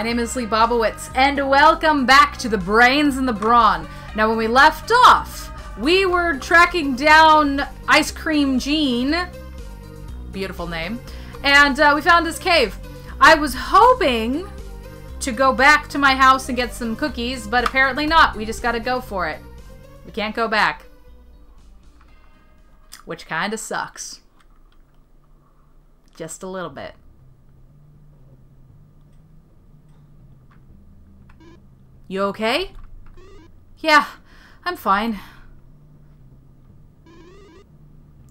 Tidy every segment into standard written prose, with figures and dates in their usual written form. My name is Lee Bobowitz, and welcome back to The Brains and the Brawn. Now, when we left off, we were tracking down Ice Cream Jean. Beautiful name. And we found this cave. I was hoping to go back to my house and get some cookies, but apparently not. We just gotta go for it. We can't go back. Which kinda sucks. Just a little bit. You okay? Yeah, I'm fine.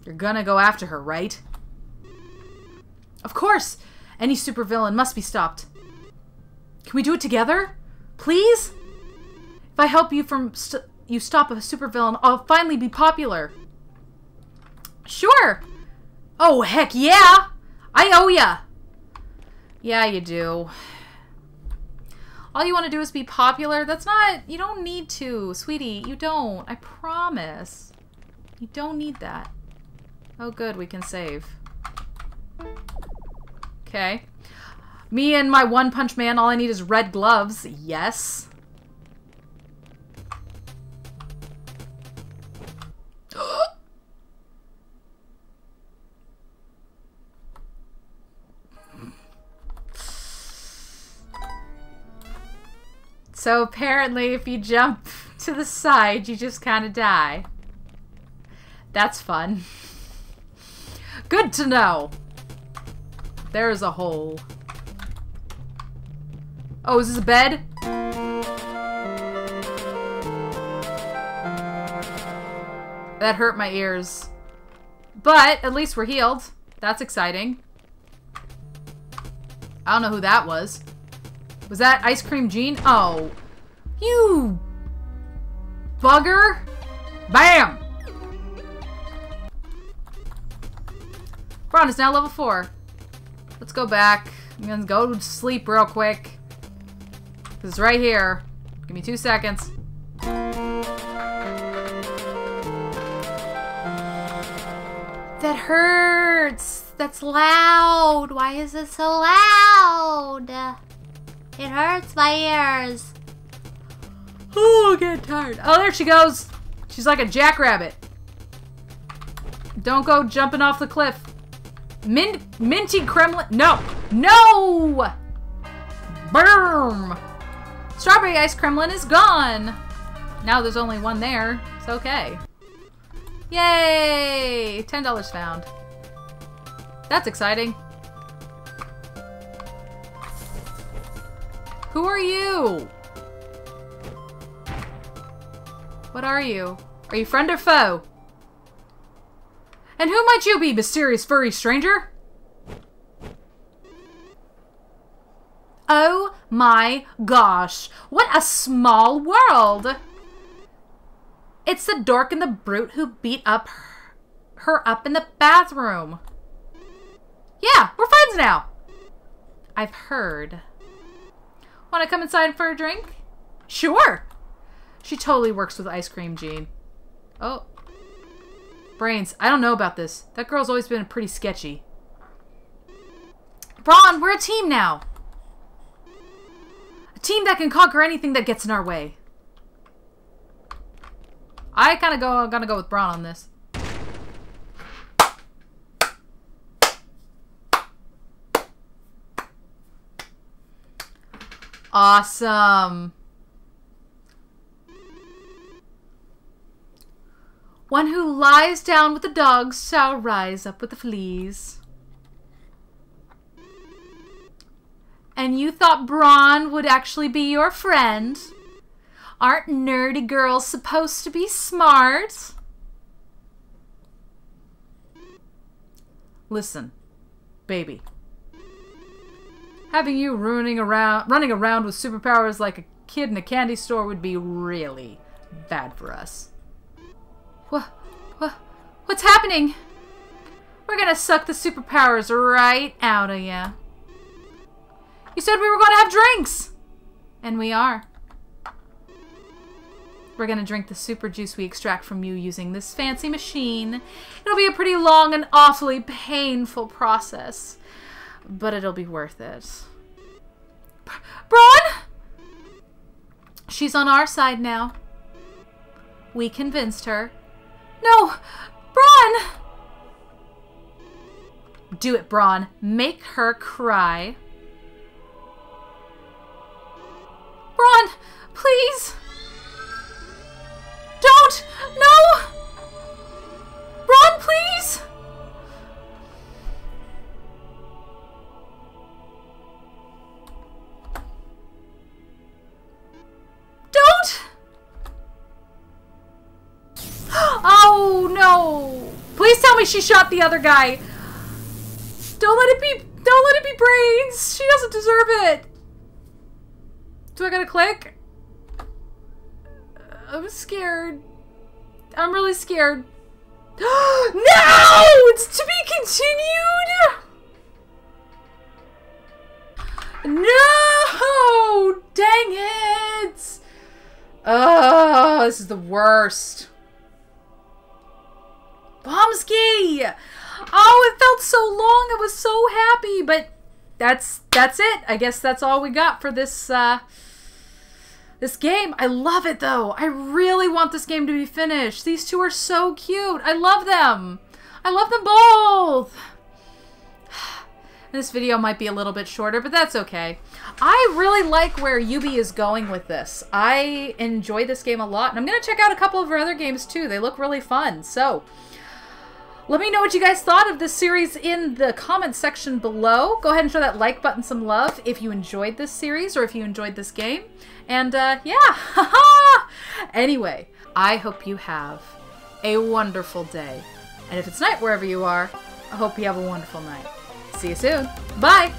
You're gonna go after her, right? Of course! Any supervillain must be stopped. Can we do it together? Please? If I help you stop a supervillain, I'll finally be popular. Sure! Oh, heck yeah! I owe ya! Yeah, you do. All you want to do is be popular. That's not... You don't need to, sweetie. You don't. I promise. You don't need that. Oh, good. We can save. Okay. Me and my One Punch Man, all I need is red gloves. Yes. So apparently if you jump to the side, you just kind of die. That's fun. Good to know. There's a hole. Oh, is this a bed? That hurt my ears. But at least we're healed. That's exciting. I don't know who that was. Was that Ice Cream Jean? Oh. You bugger. Bam! Brawn is now level 4. Let's go back. I'm gonna go to sleep real quick. 'Cause it's right here. Give me 2 seconds. That hurts. That's loud. Why is it so loud? It hurts my ears. Oh, I'm getting tired. Oh, there she goes. She's like a jackrabbit. Don't go jumping off the cliff. Minty Kremlin. No. No. Boom. Strawberry Ice Kremlin is gone. Now there's only one there. It's okay. Yay. $10 found. That's exciting. Who are you? What are you? Are you friend or foe? And who might you be, mysterious furry stranger? Oh my gosh. What a small world. It's the dork and the brute who beat up her up in the bathroom. Yeah, we're friends now. I've heard. Want to come inside for a drink? Sure. She totally works with Ice Cream Jean. Oh. Brains, I don't know about this. That girl's always been pretty sketchy. Brawn, we're a team now. A team that can conquer anything that gets in our way. I kind of gonna go with Brawn on this. Awesome. One who lies down with the dogs shall rise up with the fleas. And you thought Brawn would actually be your friend? Aren't nerdy girls supposed to be smart? Listen, baby. Having you running around with superpowers like a kid in a candy store would be really bad for us. What's happening? We're gonna suck the superpowers right out of ya. You said we were gonna have drinks! And we are. We're gonna drink the super juice we extract from you using this fancy machine. It'll be a pretty long and awfully painful process. But it'll be worth it. Brawn! She's on our side now. We convinced her. No! Brawn! Do it, Brawn. Make her cry. Brawn, please! Don't! No! Brawn, please! Don't! Oh, no! Please tell me she shot the other guy! Don't let it be brains. She doesn't deserve it. Do I gotta click? I'm scared. I'm really scared. No! It's to be continued. No! Dang it! Oh, this is the worst. Bomski! Oh, it felt so long. I was so happy, but that's it. I guess that's all we got for this this game. I love it though. I really want this game to be finished. These two are so cute. I love them. I love them both. This video might be a little bit shorter, but that's okay. I really like where Yubi is going with this. I enjoy this game a lot, and I'm gonna check out a couple of her other games too. They look really fun. So. Let me know what you guys thought of this series in the comments section below. Go ahead and show that like button some love if you enjoyed this series or if you enjoyed this game. And yeah, anyway, I hope you have a wonderful day. And if it's night wherever you are, I hope you have a wonderful night. See you soon. Bye.